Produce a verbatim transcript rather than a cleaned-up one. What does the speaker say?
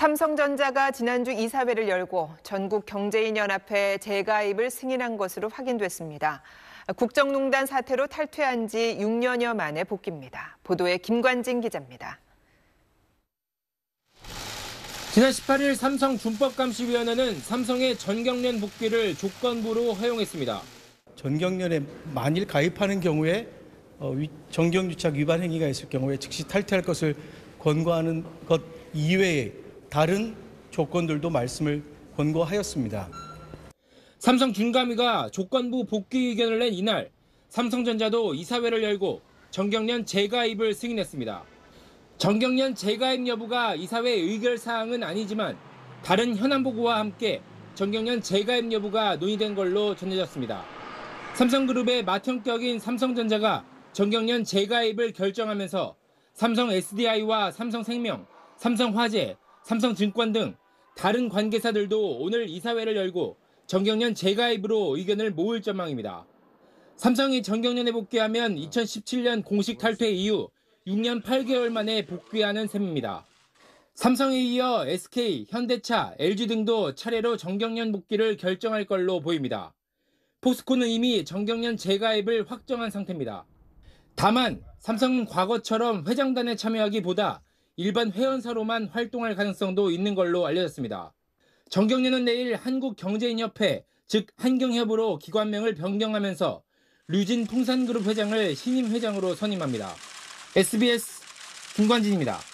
삼성전자가 지난주 이사회를 열고 전국경제인연합회 재가입을 승인한 것으로 확인됐습니다. 국정농단 사태로 탈퇴한 지 육 년여 만에 복귀입니다. 보도에 김관진 기자입니다. 지난 십팔 일 삼성준법감시위원회는 삼성의 전경련 복귀를 조건부로 허용했습니다. 전경련에 만일 가입하는 경우에 정경유착 위반 행위가 있을 경우에 즉시 탈퇴할 것을 권고하는 것 이외에 다른 조건들도 말씀을 권고하였습니다. 삼성준감위가 조건부 복귀 의견을 낸 이날, 삼성전자도 이사회를 열고 전경련 재가입을 승인했습니다. 전경련 재가입 여부가 이사회 의결 사항은 아니지만 다른 현안 보고와 함께 전경련 재가입 여부가 논의된 걸로 전해졌습니다. 삼성그룹의 맏형격인 삼성전자가 전경련 재가입을 결정하면서 삼성 에스디아이와 삼성생명, 삼성화재, 삼성증권 등 다른 관계사들도 오늘 이사회를 열고 전경련 재가입으로 의견을 모을 전망입니다. 삼성이 전경련에 복귀하면 이천십칠 년 공식 탈퇴 이후 육 년 팔 개월 만에 복귀하는 셈입니다. 삼성에 이어 에스케이, 현대차, 엘지 등도 차례로 전경련 복귀를 결정할 걸로 보입니다. 포스코는 이미 전경련 재가입을 확정한 상태입니다. 다만 삼성은 과거처럼 회장단에 참여하기보다 일반 회원사로만 활동할 가능성도 있는 걸로 알려졌습니다. 전경련은 내일 한국경제인협회, 즉 한경협으로 기관명을 변경하면서 류진 풍산그룹 회장을 신임 회장으로 선임합니다. 에스비에스 김관진입니다.